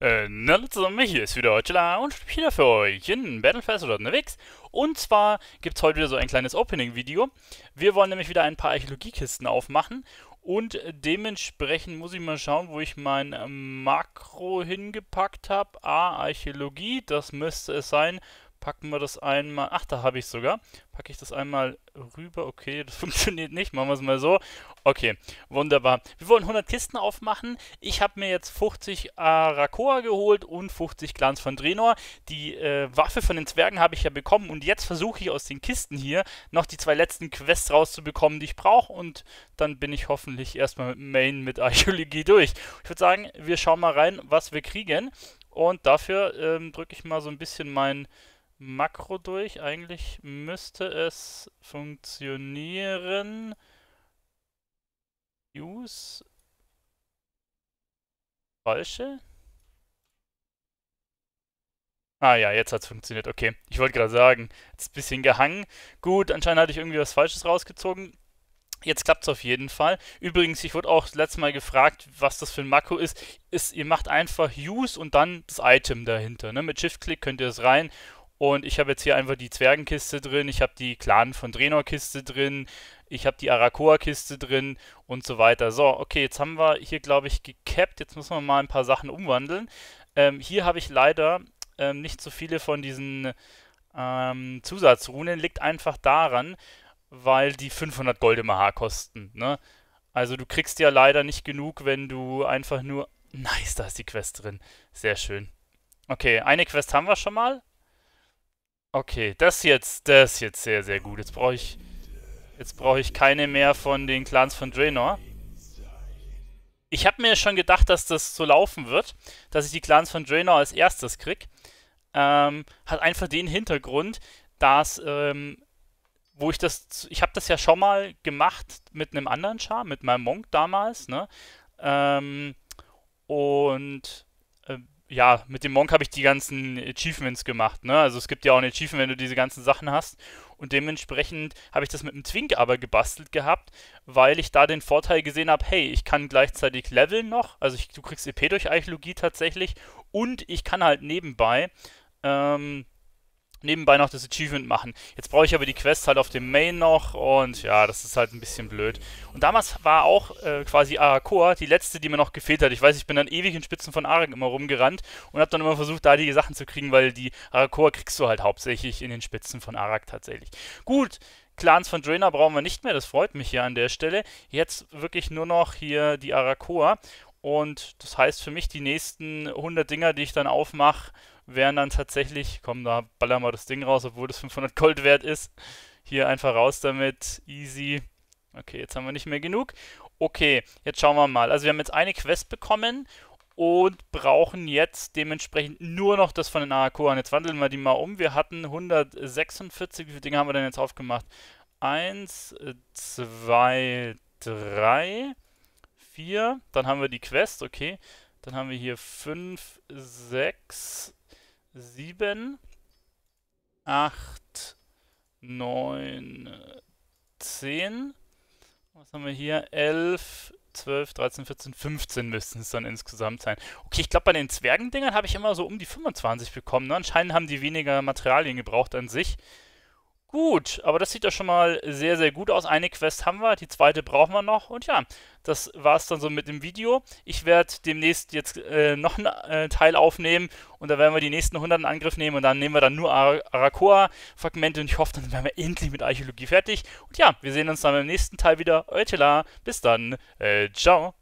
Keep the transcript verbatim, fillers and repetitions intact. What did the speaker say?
Äh, na Leute zusammen, hier ist wieder Archäologie und ich bin wieder für euch in Battlefest oder unterwegs. Und zwar gibt es heute wieder so ein kleines Opening-Video. Wir wollen nämlich wieder ein paar Archäologiekisten aufmachen und dementsprechend muss ich mal schauen, wo ich mein Makro hingepackt habe. Ah, Archäologie, das müsste es sein. Packen wir das einmal, ach da habe ich es sogar, packe ich das einmal rüber, okay, das funktioniert nicht, machen wir es mal so, okay, wunderbar. Wir wollen hundert Kisten aufmachen, ich habe mir jetzt fünfzig Arakkoa geholt und fünfzig Glanz von Draenor, die äh, Waffe von den Zwergen habe ich ja bekommen und jetzt versuche ich aus den Kisten hier noch die zwei letzten Quests rauszubekommen, die ich brauche und dann bin ich hoffentlich erstmal mit Main mit Archäologie durch. Ich würde sagen, wir schauen mal rein, was wir kriegen und dafür ähm, drücke ich mal so ein bisschen mein Makro durch. Eigentlich müsste es funktionieren. Use. Falsche. Ah ja, jetzt hat es funktioniert. Okay, ich wollte gerade sagen, jetzt ein bisschen gehangen. Gut, anscheinend hatte ich irgendwie was Falsches rausgezogen. Jetzt klappt es auf jeden Fall. Übrigens, ich wurde auch das letzte Mal gefragt, was das für ein Makro ist. ist. Ihr macht einfach Use und dann das Item dahinter. Ne? Mit Shift-Klick könnt ihr das rein. Und ich habe jetzt hier einfach die Zwergenkiste drin, ich habe die Clan von Draenor-Kiste drin, ich habe die Arakkoa-Kiste drin und so weiter. So, okay, jetzt haben wir hier, glaube ich, gecapped. Jetzt müssen wir mal ein paar Sachen umwandeln. Ähm, hier habe ich leider ähm, nicht so viele von diesen ähm, Zusatzrunen. Liegt einfach daran, weil die fünfhundert Gold im A H kosten. Ne? Also du kriegst ja leider nicht genug, wenn du einfach nur... Nice, da ist die Quest drin. Sehr schön. Okay, eine Quest haben wir schon mal. Okay, das jetzt, das ist jetzt sehr, sehr gut. Jetzt brauche ich, jetzt brauche ich keine mehr von den Clans von Draenor. Ich habe mir schon gedacht, dass das so laufen wird, dass ich die Clans von Draenor als erstes krieg. Ähm, hat einfach den Hintergrund, dass, ähm, wo ich das, ich habe das ja schon mal gemacht mit einem anderen Char, mit meinem Monk damals, ne? Ähm, und äh, ja, mit dem Monk habe ich die ganzen Achievements gemacht, ne? Also es gibt ja auch ein Achievement, wenn du diese ganzen Sachen hast. Und dementsprechend habe ich das mit dem Twink aber gebastelt gehabt, weil ich da den Vorteil gesehen habe, hey, ich kann gleichzeitig leveln noch. Also ich, du kriegst E P durch Archäologie tatsächlich. Und ich kann halt nebenbei, ähm, nebenbei noch das Achievement machen. Jetzt brauche ich aber die Quest halt auf dem Main noch und ja, das ist halt ein bisschen blöd. Und damals war auch äh, quasi Arakkoa die letzte, die mir noch gefehlt hat. Ich weiß, ich bin dann ewig in Spitzen von Arak immer rumgerannt und habe dann immer versucht, da die Sachen zu kriegen, weil die Arakkoa kriegst du halt hauptsächlich in den Spitzen von Arak tatsächlich. Gut, Clans von Draenor brauchen wir nicht mehr, das freut mich hier an der Stelle. Jetzt wirklich nur noch hier die Arakkoa und das heißt für mich, die nächsten hundert Dinger, die ich dann aufmache, wären dann tatsächlich, komm, da ballern wir das Ding raus, obwohl das fünfhundert Gold wert ist. Hier einfach raus damit, easy. Okay, jetzt haben wir nicht mehr genug. Okay, jetzt schauen wir mal. Also wir haben jetzt eine Quest bekommen und brauchen jetzt dementsprechend nur noch das von den Arakkoa. Jetzt wandeln wir die mal um. Wir hatten hundertsechsundvierzig, wie viele Dinge haben wir denn jetzt aufgemacht? eins, zwei, drei, vier. Dann haben wir die Quest, okay. Dann haben wir hier fünf, sechs, sieben, acht, neun, zehn. Was haben wir hier? elf, zwölf, dreizehn, vierzehn, fünfzehn müssten es dann insgesamt sein. Okay, ich glaube, bei den Zwergendingern habe ich immer so um die fünfundzwanzig bekommen. Ne? Anscheinend haben die weniger Materialien gebraucht an sich. Gut, aber das sieht doch schon mal sehr, sehr gut aus. Eine Quest haben wir, die zweite brauchen wir noch. Und ja, das war's dann so mit dem Video. Ich werde demnächst jetzt äh, noch einen äh, Teil aufnehmen und da werden wir die nächsten hundert in Angriff nehmen und dann nehmen wir dann nur Ar Arakkoa-Fragmente und ich hoffe, dann werden wir endlich mit Archäologie fertig. Und ja, wir sehen uns dann beim nächsten Teil wieder. Euer Tela, bis dann. Äh, ciao.